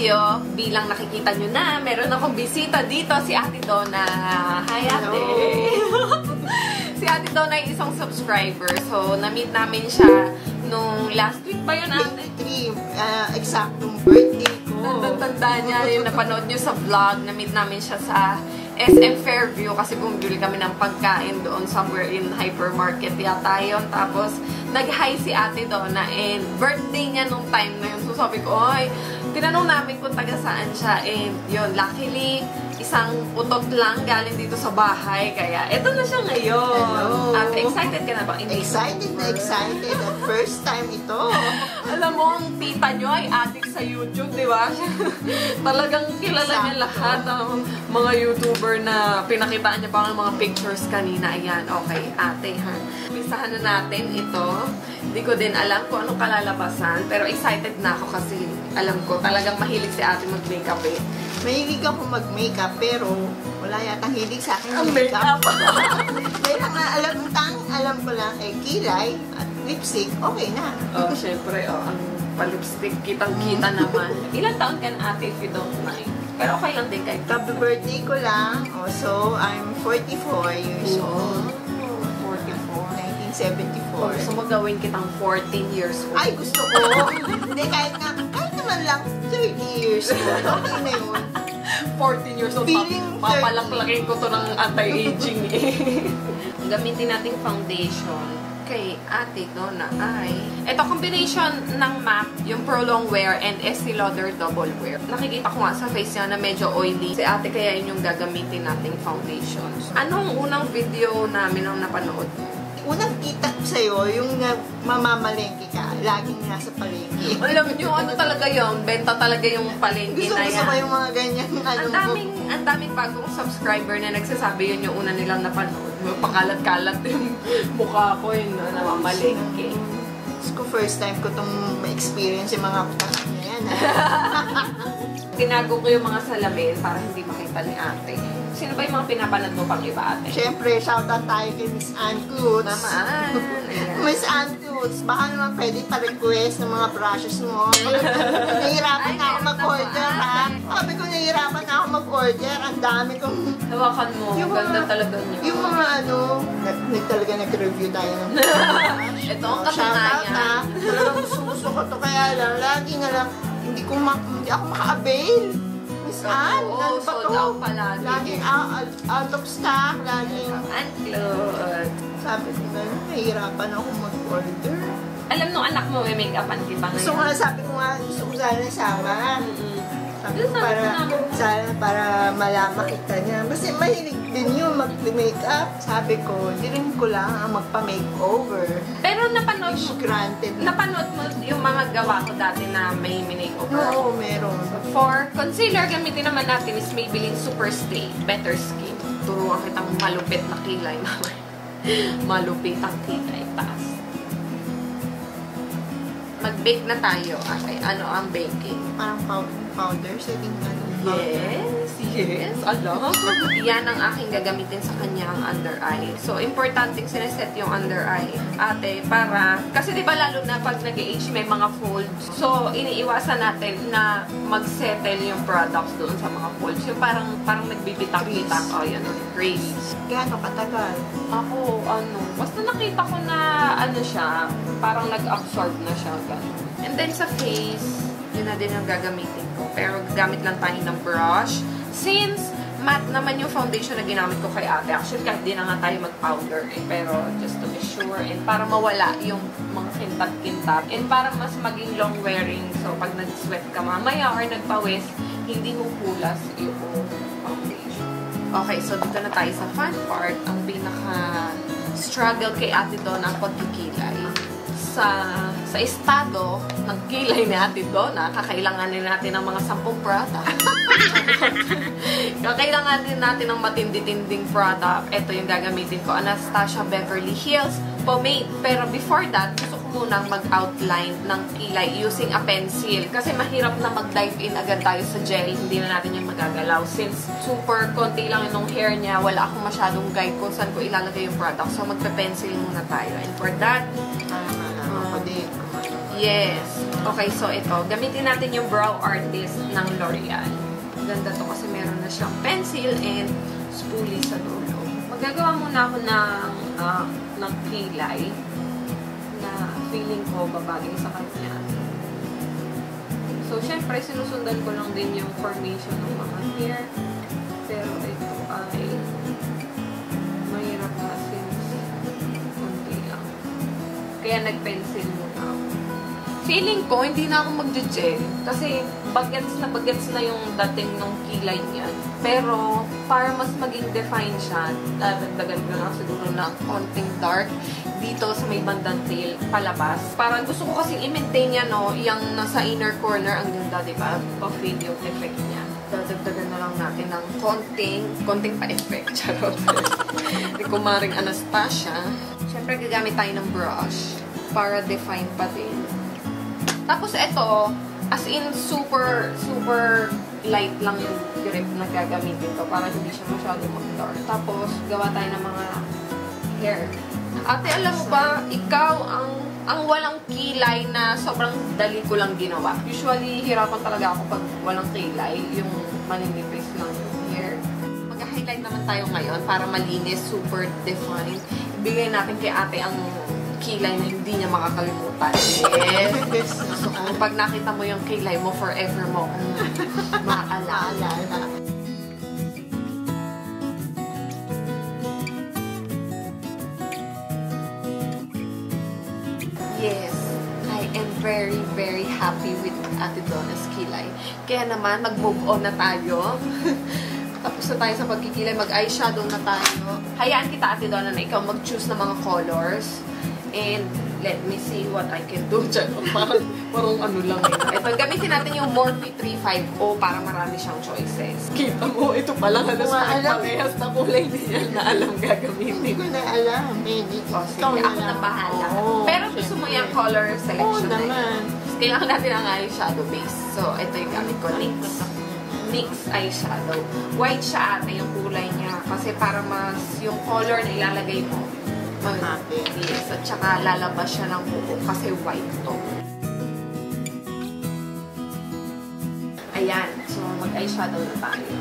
video. Bilang nakikita nyo na, meron akong bisita dito, si Ate Donna. Hi, Ate! Si Ate Donna ay isang subscriber. So, na-meet namin siya nung last week ba yun, Ate? Exactong birthday ko. Tanda-tanda niya yung napanood nyo sa vlog. Na-meet namin siya sa SM Fairview kasi bumibili kami ng pagkain doon somewhere in Hypermarket yata yun. Tapos, nag-hi si Ate Donna and birthday niya nung time na yun. So, sabi ko, ay, tinanong namin kung taga saan siya and yun, luckily, isang putot lang galing dito sa bahay. Kaya, eto na siya ngayon. Hello. Ate, excited ka na ba? Excited na excited. The first time ito. Alam mo, ang tita nyo ay adik sa YouTube, di ba? Talagang kilala niya lahat ng mga YouTuber na pinakitaan niya pa ng mga pictures kanina. Ayan, okay, ate, ha? Umpisahan na natin ito. Hindi ko din alam kung anong kalalabasan, pero excited na ako kasi alam ko, talagang mahilig si ate mag-makeup eh. Mahilig ako mag-makeup, pero wala yatang hilig sa akin ang makeup. Dahil ang alam ko lang ay kilay at lipstick, okay na. Oh, syempre, oh, ang pa-lipstick, kitang-kita naman. Ilang taon ka na, ate, if you don't mind? Pero okay lang din kayo. Happy birthday ko lang. Oh, so, I'm 44 years old. 1974. Gusto mo gawin kitang 14 years old. Ay, gusto ko. Hindi, kahit naman lang, 30 years old. Okay na yun. 14 years old. Papalaklakin ko to ng anti-aging eh. Gamitin natin foundation kay Ate Donna ay ito combination ng MAC, yung Pro Longwear and Estee Lauder Double Wear. Nakikita ko nga sa face niya na medyo oily. Si Ate kaya yun yung gagamitin nating foundation. Anong unang video namin ang napanood? Unang kita ko sa'yo, yung mamamalengke ka, laging nasa palengke. Alam nyo, ano talaga yun? Benta talaga yung palengke na yan. Gusto ko yung mga ganyan. Ang daming bagong subscriber na nagsasabi yun yung una nilang napanood. Pakalat-kalat yung mukha ko yun, namamalengke. Gusto ko first time ko itong ma-experience yung mga putahan na yan. Tinago ko yung mga salamin para hindi makita ni ate. Sino ba yung mga pinapanood mo pang iba, ate? Siyempre, shoutout tayo kay Ms. Ann Goods. Naman! Ms. Ann Goods, baka naman pwede pa-request ng mga brushes mo. Nahihirapan na ako mag-order, ha? Sabi ko, nahihirapan na ako mag-order. Ang dami kong... Hawakan mo, ganda talaga niyo. Yung mga ano, talaga nag-review tayo ng brush. Ito ang katunayan. Talagang gusto ko ito, kaya lang, lagi nga lang, hindi ako maka-avail. Saan? Oo, sold out pa lagi. Laging out of stock, laging unclothed. Sabi ko na, nahihirapan ako mag-order. Alam nung anak mo, may make-up anti pa ngayon. So nga, sabi ko nga, gusto ko sana sama. Sabi ko para malaman kita niya. Kasi mahilig din yung mag-make-up. Sabi ko, dilim ko lang ang magpa-makeover. Pero napanood mo, yung mga gawa ko dati na may makeover. Oo, meron. For concealer, gamitin naman natin is Maybelline Superstay, Better Skin. Turuan kitang malupit na kilay naman. Malupit ang kilay. Taas. Mag-bake na tayo. Okay, ano ang baking? Parang powder, setting ano. Yes, yes. Alam. Yan ang aking gagamitin sa kanyang under eye. So, importante sineset yung under eye, ate, para... Kasi diba lalo na pag nag-age may mga folds. So, iniiwasan natin na mag-settle yung products doon sa mga folds. Yung parang nagbibitak-bitak. O, yun. Crease. Gano katagal? Ako, ano... Basta nakita ko na, ano siya, parang nag-absorb na siya. Ganun. And then sa face... Yun na din yung gagamitin ko. Pero gamit lang tayo ng brush. Since matte naman yung foundation na ginamit ko kay ate. Actually, kahit di na nga tayo mag-powder eh. Pero just to be sure. And para mawala yung mga kintab-kintab. And para mas maging long-wearing. So, pag nag-sweat ka mamaya or nagpawis, hindi hukulas yung foundation. Okay, so dito na tayo sa fun part. Ang pinaka-struggle kay ate doon ang pagkikilay. Sa estado ng kilay ni Ate Donna, kakailangan din natin ng mga 10 product. Kakailangan din natin ng matindi-tinding product. Ito yung gagamitin ko, Anastasia Beverly Hills pomade. Pero before that, gusto ko munang mag-outline ng kilay using a pencil. Kasi mahirap na mag-dive in agad tayo sa gel. Hindi na natin yung magagalaw. Since super konti lang yung hair niya, wala akong masyadong guide kung saan ko ilalagay yung product. So, magpe-pencil muna tayo. And for that, Yes. Okay, so ito. Gamitin natin yung Brow Artist ng L'Oreal. Ganda to kasi meron na siyang pencil and spoolie sa dulo. Magagawa muna ako ng kilay na feeling ko babagay sa kanya. So, syempre, sinusundan ko lang din yung formation ng mga hair. Pero ito ay mahirap na since konti lang. Kaya nag-pencil muna ako. Feeling ko, hindi na ako mag-gel. Kasi bagets na yung dating ng kilay niya. Pero, para mas maging defined siya, dadagdagan ko lang siguro ng konting dark dito sa may bandang tail palabas. Parang gusto ko kasi i-maintain niya, no, yung nasa inner corner, ang ganda, diba? Pa-fade yung effect niya. Dadagdagan na lang natin ng konting pa-effect. Charot. Hindi ko maring Anastasia. Siyempre, gagamit tayo ng brush para define pa din. Tapos, eto, as in, super light lang yung grip na gagamitin ko para hindi siya masyado mag-dark. Tapos, gawa tayo ng mga hair. Ate, alam mo ba, ikaw ang walang kilay na sobrang dali ko lang ginawa. Usually, hirapan talaga ako pag walang kilay, yung maninipis lang yung hair. Mag-highlight naman tayo ngayon para malinis, super defined. Ibigay natin kay ate ang kilay na hindi niya makakalimutan. Yes! So, pag nakita mo yung kilay mo, forever mo kung maaalala. Yes, I am very happy with Ate Donna's kilay. Kaya naman, mag-move on na tayo. Tapos na tayo sa pagkikilay, mag-eyeshadow na tayo. Hayaan kita, Ate Donna, na ikaw mag-choose ng mga colors. And let me see what I can do. Parang ano lang eh. Ito, gamitin natin yung Morphe 350 para marami siyang choices. Kita mo, ito pala halos parehas na kulay niya na alam gagamitin. Hindi ko na alam. O sige, ako na bahala. Pero gusto mo yung color selection na yun. Kailangan natin ang eyeshadow base. So, ito yung gamit ko. NYX eyeshadow. White siya ate yung kulay niya. Kasi para mas yung color na ilalagay mo, yes, at saka lalabas siya ng buko kasi white to. Ayan, so mag-eyeshadow na tayo.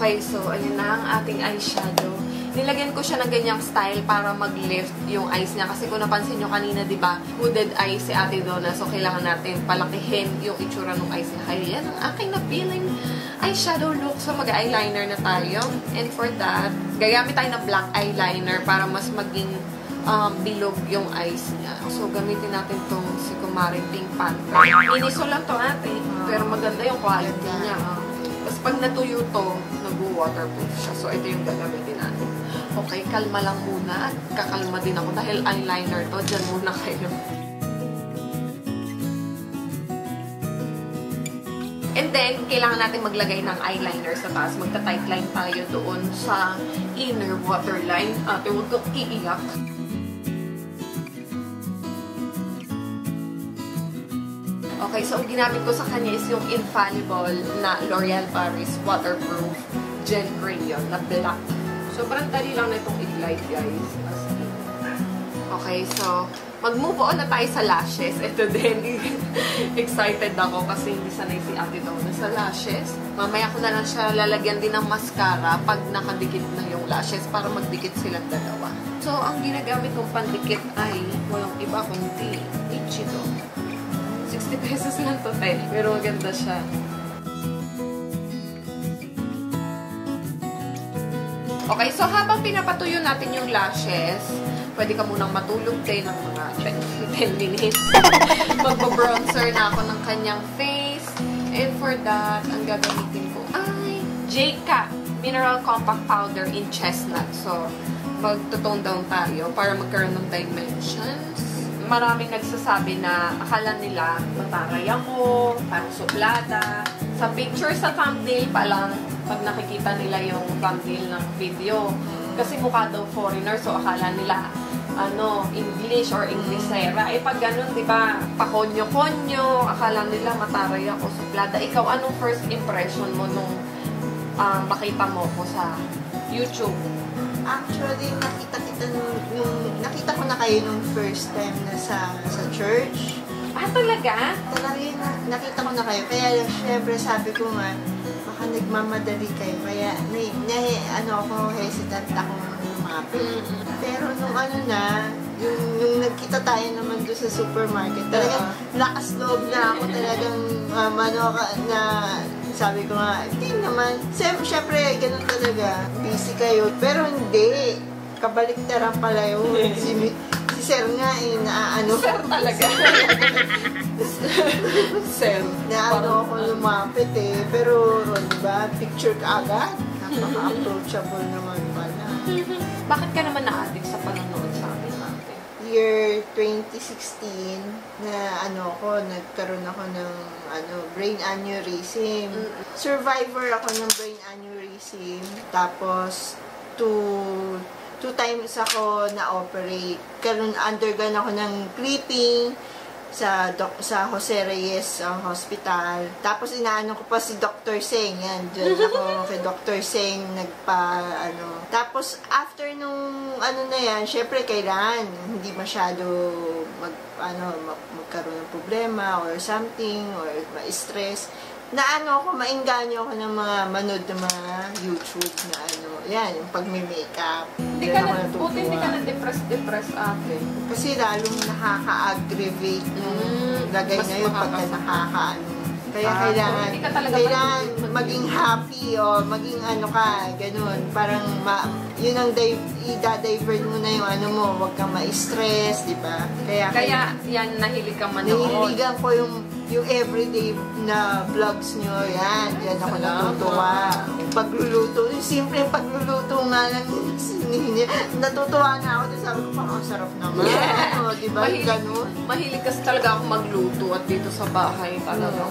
Okay, so ayan na ang ating eyeshadow. Nilagyan ko siya ng ganyang style para mag-lift yung eyes niya. Kasi kung napansin nyo kanina, di ba, hooded eyes si Ate Donna. So, kailangan natin palakihin yung itsura ng eyes niya. Kaya yan ang aking na-feeling eyeshadow look. So, mag-eyeliner na tayo. And for that, gagamit tayo ng black eyeliner para mas maging bilog yung eyes niya. So, gamitin natin tong si Kumari Pink Panther. Miniso lang to ate. Pero maganda yung quality niya. Tapos pag natuyo to, nag-waterproof siya. So, ito yung gagamitin natin. Okay, kalma lang muna. Kakalma din ako dahil eyeliner to. Diyan muna kayo. And then, kailangan natin maglagay ng eyeliner sa taas. Magta-tightline tayo doon sa inner waterline. Ate, huwag kong iiyak. Okay, so ang ginamit ko sa kanya is yung Infallible na L'Oreal Paris Waterproof Gel Crayon na black. Sobrang dali lang na itong i-light, guys. Okay, so mag-move on na tayo sa lashes. Ito din, excited ako kasi hindi sanay si Ate Donna sa lashes. Mamaya ko na lang siya lalagyan din ng mascara pag nakadikit na yung lashes para magdikit silang dalawa. So, ang ginagamit kong pandikit ay walang iba kundi Ichito. 60 pesos lang to, eh. Pero maganda siya. Okay, so habang pinapatuyo natin yung lashes, pwede ka munang matulog din ng mga 10 minutes. Magbabronzer na ako ng kanyang face. And for that, ang gagamitin ko ay JK Mineral Compact Powder in Chestnut. So, mag-tone down tayo para magkaroon ng dimensions. maraming nagsasabi na akala nila mataray ako, parang suplada. Sa picture sa thumbnail pa lang, pag nakikita nila yung thumbnail ng video. Kasi mukha daw foreigner, so akala nila ano, English or Inglesera. Eh pag ganun, di ba, pakonyo-konyo, akala nila mataray ako, suplada. Ikaw, anong first impression mo nung makita mo ko sa YouTube? Actually, nakita ko na kayo nung first time na sa church. Ah, talaga? Talaga yun, nakita ko na kayo. Kaya, syempre, sabi ko nga, baka nagmamadali kayo. Kaya, ako, hesitant akong lumapit. Pero nung yung nagkita tayo naman doon sa supermarket, talagang lakas loob na ako talagang sabi ko nga, hindi naman. Siyempre, ganun talaga. Busy kayo. Pero hindi. Kabaliktaran pala yun. Si Sir nga eh, Sir talaga. Sir. Ako lumapit eh. Pero, diba, picture ka agad. Napaka-approachable naman pala. Bakit ka naman na-addict sa panonood sa akin natin? Year 2016 na nagkaroon ako ng brain aneurysm. Survivor ako ng brain aneurysm. Tapos, two times ako na-operate. Undergone ako ng clipping sa Jose Reyes Hospital. Tapos inaano ko pa si Dr. Seng. Yan, dyan ako kay Dr. Seng Tapos after nung syempre kailangan hindi masyado magkaroon ng problema or something or ma-stress. Mainganyo ako ng mga manood ng mga YouTube na yung pagme-makeup. Hindi ka na depressed ate. Kasi lalong nakaka-aggravate yung lagay na yun pagka Kaya kailangan maging happy o maging ganun. Parang yun ang i-divert mo na yung mo, huwag kang ma-stress, di ba? Kaya yan, nahilig kang manood. Nahiligan ko yung everyday na vlogs nyo, yan ako natutuwa. Pagluluto, yung simple pagluluto nga lang, natutuwa na ako, sabi ko, parang sarap naman, diba, ganun. Mahilig kasi talaga ako magluto at dito sa bahay talaga.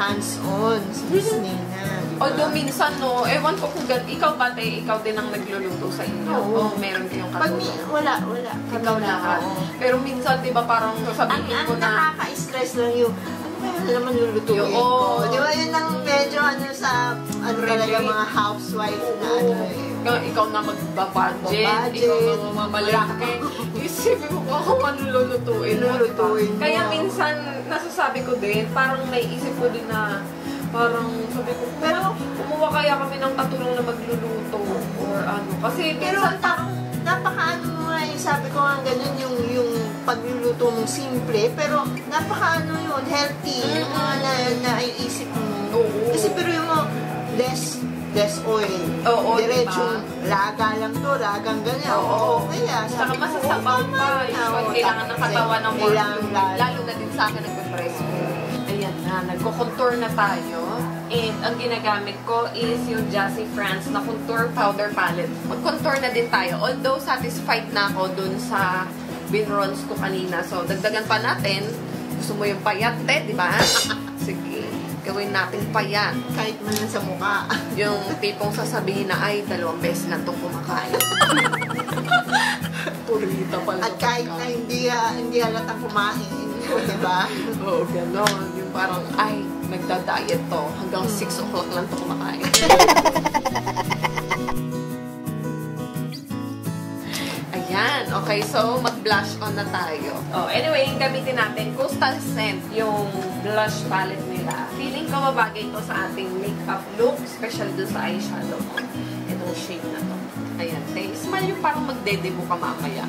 Hands-on, listening na. Although minsan, ewan ko kung ikaw ba, ikaw din ang nagluluto sa inyo. Oo, meron kayong katulong. Wala. Ikaw lahat. Pero minsan, di ba, parang sasabihin ko na... Ang nakaka-stress lang yung, ano naman lulutuin ko. Di ba, yun ang medyo, sa, talaga mga housewife na, ikaw na magbabudget, ikaw na mamalaki. Isipin mo kung ano lulutuin. Kaya minsan, nasasabi ko din, parang naiisip ko din na, parang sabi ko, pero kumuha kaya kami ng katulong na magluluto or kasi pero parang napakaano mo nga yung sabi ko nga ganun yung pagluluto mong simple pero napakaano yun, healthy yung mga naiisip mo kasi pero yung mga less oil, diretsong laga lang to, lagang ganyan kaya saka masasabaw pa yung kailangan ng katawan ng work lalo na din sa akin nagpe-press. Nagko-contour na tayo. And ang ginagamit ko is yung Jazzy France na contour powder palette. Mag-contour na din tayo. Although satisfied na ako dun sa binrons ko kanina. So, dagdagan pa natin. Gusto mo yung payat, di ba? Sige. Gawin natin payat. Kahit man sa mukha. Yung tipong sasabihin na, ay, 2 beses na itong kumakain. Purita pala. At kahit na hindi halata kumain. Diba? Oo, ganon. Yung parang, ay, nagda-diet to. Hanggang 6 o'clock lang to kumakain. Ayan. Okay, so mag-blush on na tayo. Anyway, gamitin natin Coastal Scent, yung blush palette nila. Feeling ko mabagay to sa ating makeup look, special dun sa eyeshadow ko. Itong shade na to. Ayan. Smile yung parang magdedebo ka mamaya.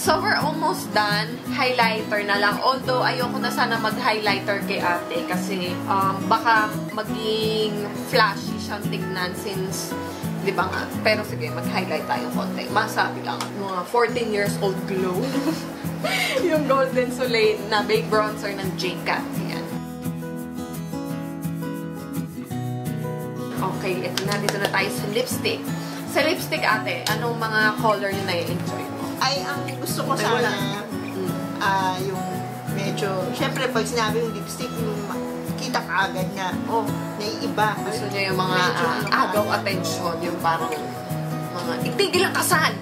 So, we're almost done. Highlighter na lang. Although, ayoko na sana mag-highlighter kay ate kasi baka maging flashy siyang tignan since, di ba nga? Pero sige, mag-highlight tayo konti. Masabi lang, mga 14 years old glow. Yung Golden Soleil na Baked Bronzer ng JCat. Yan. Okay, ito na. Dito na tayo sa lipstick. Sa lipstick, ate, anong mga color na na-enjoy mo? Ay, ang gusto ko sana, yung medyo, syempre pag sinabi yung lipstick, yung kita ka agad na, oh, naiiba. Gusto niya yung mga agaw attention, yung parang mga, itigil ang kasal!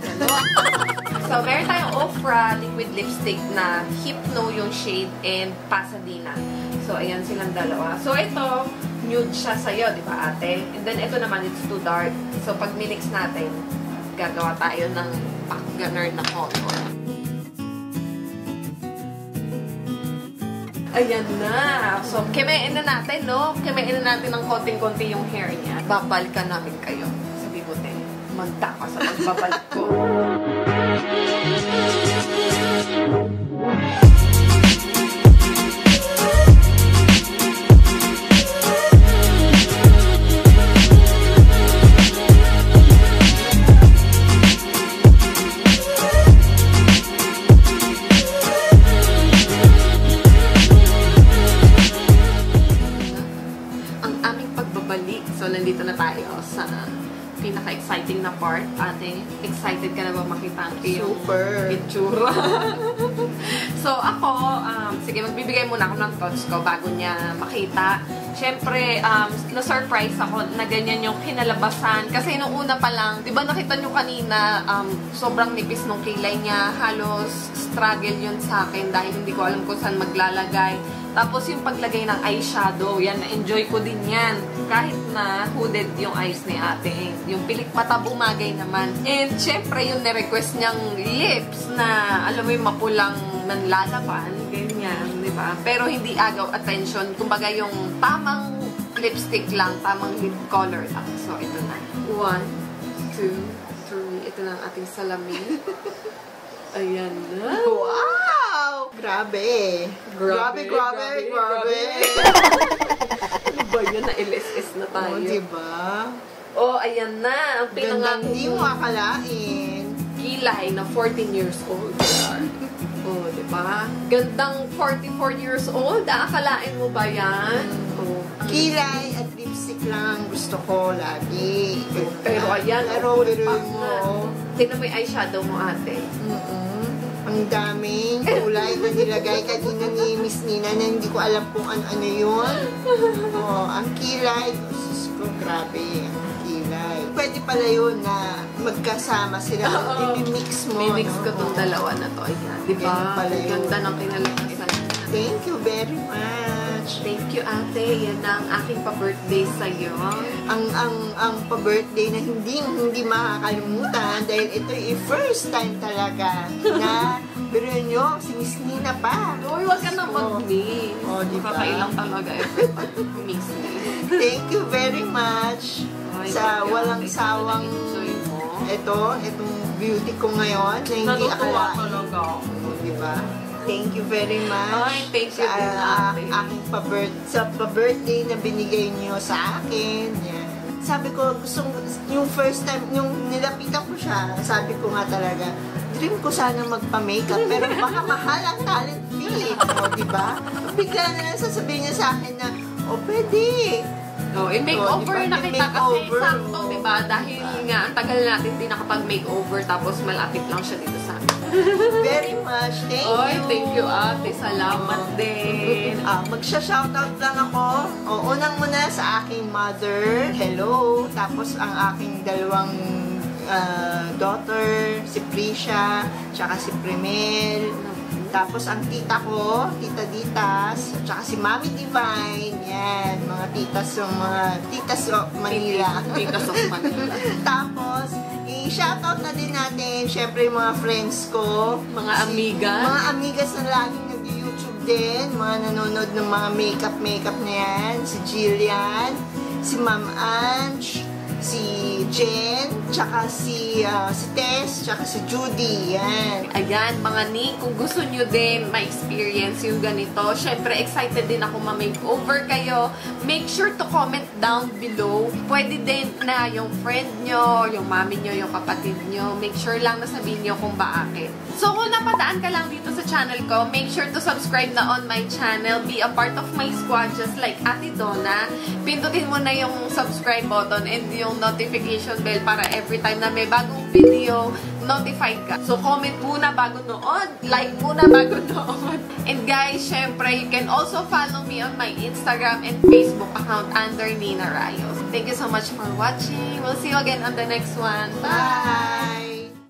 So, meron tayong Ofra liquid lipstick na Hypno yung shade and Pasadena. So, ayan silang dalawa. So, ito, nude siya sa'yo, di ba ate? And then, ito naman, it's too dark. So, pag minix natin, gagawa tayo ng pack gunner na color. Ayan na! So, kimain na natin, no? Kimain na natin ng konting-konti yung hair niya. Babalikan namin kayo sa bigote. Manta ka sa pagbabalik ko. Pinaka-exciting na part. Ate, excited ka na ba makita ang iyong itsura? So, ako, sige, magbibigay muna ako ng thoughts ko bago niya makita. Siyempre, na-surprise ako na ganyan yung kinalabasan. Kasi nung una pa lang, di ba nakita nyo kanina, sobrang nipis nung kilay niya. Halos struggle yun sa akin dahil hindi ko alam kung saan maglalagay. Tapos yung paglagay ng eyeshadow, yan, na-enjoy ko din yan. Kahit na hooded yung eyes ni ate. Yung pilik mata bumagay naman. And syempre yung na-request niyang lips na, alam mo yung mapulang nanlalaban, ganyan, di ba? Pero hindi agaw attention. Kumbaga yung tamang lipstick lang, tamang lip color lang. So, ito na. 1, 2, 3. Ito na ang ating salamin. Ayan na. Wow! Grabe. Grabe. Ano ba yun? Na-LSS na tayo. Oh, diba? Oh, ayan na. Ang pinangang... Ganda, di mo akalain. Kilay na 14 years old. Oh, diba? Gandang 44 years old. Akalain mo ba yan? Oh. Kilay at lipstick lang gusto ko lagi. Pero ayan, pero mo. Tignan mo yung eyeshadow mo, ate. Ang daming kulay na nilagay kanina ni Miss Nina na hindi ko alam kung ano yun. Oh, ang kilay. Sus ko, grabe. Ang kilay. Pwede pala yun na magkasama sila. I-mix mo. I-mix ko itong dalawa na to. Ayan. Diba? Ganda ng kinalakasan. Thank you very much. Thank you, ate. Yan ang aking pa-birthday sa'yo. Ang pa-birthday na hindi makakalimutan dahil ito yung first time talaga na pero nyo, si Miss Nina pa. Uy, wag ka na mag-mix. Oh, diba? Makakailang talaga every time mix. Thank you very much sa walang sawang itong beauty ko ngayon na hindi akalain. Talaga. Diba? Thank you very much. Ay, thank you din natin. Sa pa-birthday na binigay niyo sa akin. Yan. Sabi ko, yung first time, yung nilapitan ko siya, sabi ko nga talaga, dream ko sana magpa-makeup, pero baka mahal ang talent fee. O, diba? Bigla na lang sasabihin niya sa akin na, o, pwede. O, i-makeover na kita kasi sakto, diba? Dahil nga, ang tagal natin hindi nakapag-makeover, tapos malapit lang siya dito sa akin. Very much. Thank you. Thank you, ate. Salamat din. Magsha-shoutout lang ako. Unang muna sa aking mother. Hello. Tapos ang aking dalawang daughter, si Priscia, tsaka si Primmel. Tapos ang tita ko, Tita Ditas, tsaka si Mami Divine. Yan, mga titas ng Manila. Titas of Manila. Tapos, i-shoutout na din natin, syempre yung mga friends ko. Mga amigas. Mga amigas na laging nag-YouTube din. Mga nanonood ng mga makeup na yan. Si Jillian, si Ma'am Ange, si Jen, tsaka si Tess, tsaka si Judy. Yan. Ayan, mga ni, kung gusto nyo din ma-experience yung ganito, syempre excited din ako ma-makeover kayo. Make sure to comment down below. Pwede din na yung friend nyo, yung mami nyo, yung kapatid nyo. Make sure lang na sabihin nyo kung bakit. So, kung napadaan ka lang dito sa channel ko, make sure to subscribe na on my channel. Be a part of my squad just like Ate Donna. Pindutin mo na yung subscribe button and yung notification bell para every time na may bagong video, notified ka. So, comment muna bago noon. Like muna bago noon. And guys, syempre, you can also follow me on my Instagram and Facebook account under Nina Rayos. Thank you so much for watching. We'll see you again on the next one. Bye!